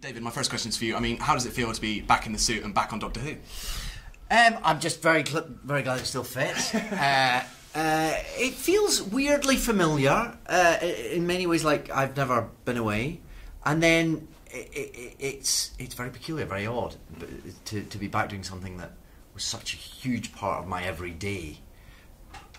David, my first question is for you. I mean, how does it feel to be back in the suit and back on Doctor Who? I'm just very glad it still fits. It feels weirdly familiar, in many ways, like I've never been away. And then it's very peculiar, very odd to be back doing something that was such a huge part of my everyday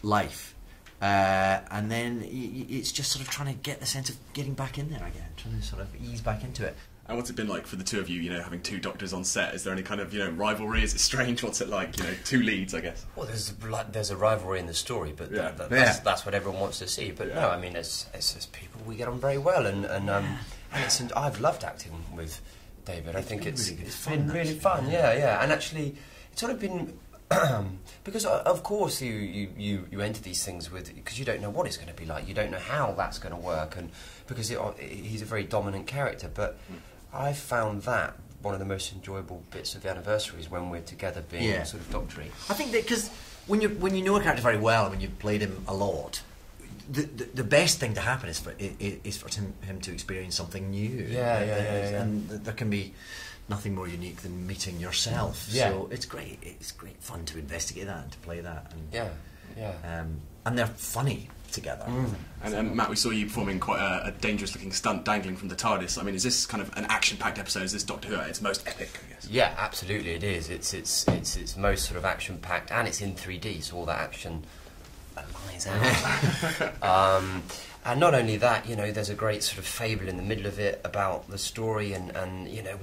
life. And then it's just sort of trying to get the sense of getting back in there again, trying to sort of ease back into it. And what's it been like for the two of you, you know, having two doctors on set? Is there any kind of, you know, rivalry? Is it strange? What's it like, you know, two leads, I guess? Well, there's a rivalry in the story, but yeah. That's what everyone wants to see. But yeah. No, I mean, as people, we get on very well, and I've loved acting with David. I think it's been really fun, yeah. And actually, it's sort of been... because of course you enter these things with, because you don't know what it's going to be like, you don't know how that's going to work, and because he's a very dominant character. But I found that one of the most enjoyable bits of the anniversary is when we're together being sort of doctory. I think that because when you know a character very well, when you've played him a lot, the best thing to happen is for him to experience something new. Yeah. And there can be nothing more unique than meeting yourself. Yeah. So it's great. It's great fun to investigate that and to play that. And, yeah. And they're funny together. Mm. And Matt, we saw you performing quite a dangerous-looking stunt, dangling from the TARDIS. I mean, is this kind of an action-packed episode? Is this Doctor Who at its most epic, I guess? Yeah, absolutely. It is. It's most sort of action-packed, and it's in 3D, so all that action lies out. And not only that, you know, there's a great sort of fable in the middle of it about the story, and you know,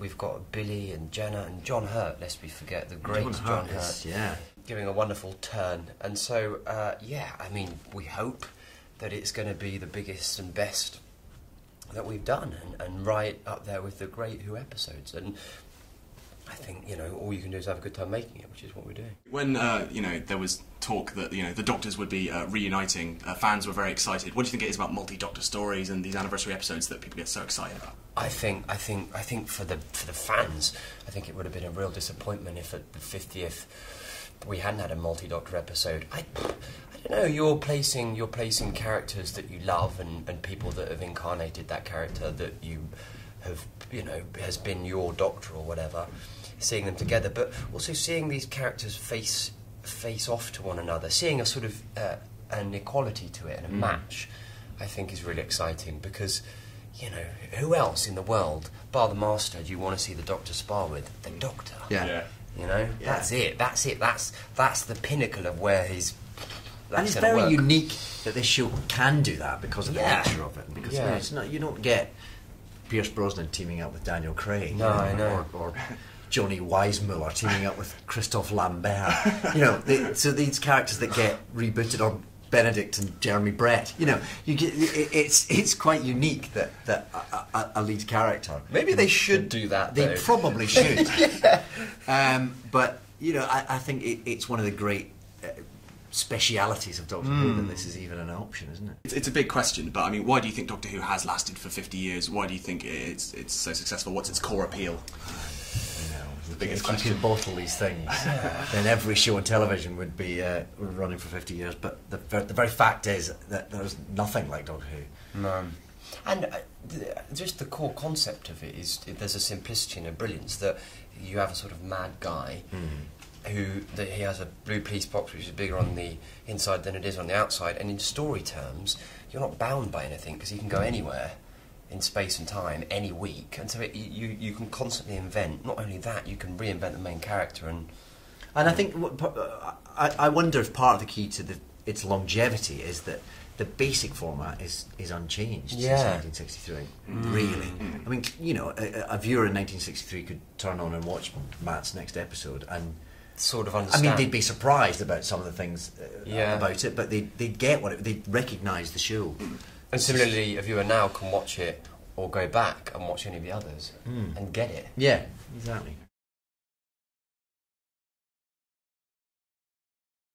we've got Billy and Jenna and John Hurt, lest we forget, the great John Hurt, yeah, giving a wonderful turn. And so, yeah, I mean, we hope that it's going to be the biggest and best that we've done, and right up there with the Great Who episodes. And I think, you know, all you can do is have a good time making it, which is what we're doing. When, you know, there was talk that, you know, the Doctors would be reuniting, fans were very excited. What do you think it is about multi-Doctor stories and these anniversary episodes that people get so excited about? I think for the fans, I think it would have been a real disappointment if at the 50th we hadn't had a multi-Doctor episode. I don't know, you're placing characters that you love and people that have incarnated that character that you have, you know, has been your Doctor or whatever, seeing them together, but also seeing these characters face off to one another, seeing a sort of an equality to it and a match, I think is really exciting, because, you know, who else in the world, bar the Master, do you want to see the Doctor spar with? The Doctor. Yeah. You know, that's it. That's the pinnacle of where he's... And it's very unique that this show can do that because of the nature of it. Because it's not, you don't get Pierce Brosnan teaming up with Daniel Craig. No, I know. Or Johnny Weismuller teaming up with Christoph Lambert. You know, so these characters that get rebooted, or Benedict and Jeremy Brett. You know, it's quite unique that a lead character. Maybe they should do that. They probably should. But you know, I think it's one of the great specialities of Doctor Who, that this is even an option, isn't it? It's a big question, but I mean, why do you think Doctor Who has lasted for 50 years? Why do you think it's so successful? What's its core appeal? If you can bottle these things, then every show on television would be running for 50 years. But the very fact is that there's nothing like Doctor Who. No. And just the core concept of it is there's a simplicity and a brilliance that you have a sort of mad guy who he has a blue police box which is bigger on the inside than it is on the outside. And in story terms, you're not bound by anything because you can go anywhere in space and time, any week, and so you can constantly invent. Not only that, you can reinvent the main character, and I think I wonder if part of the key to its longevity is that the basic format is unchanged since 1963. Really, I mean, you know, a viewer in 1963 could turn on and watch Matt's next episode and sort of understand. I mean, they'd be surprised about some of the things about it, but they'd get they'd recognise the show. And similarly, a viewer now can watch it or go back and watch any of the others and get it. Yeah, exactly.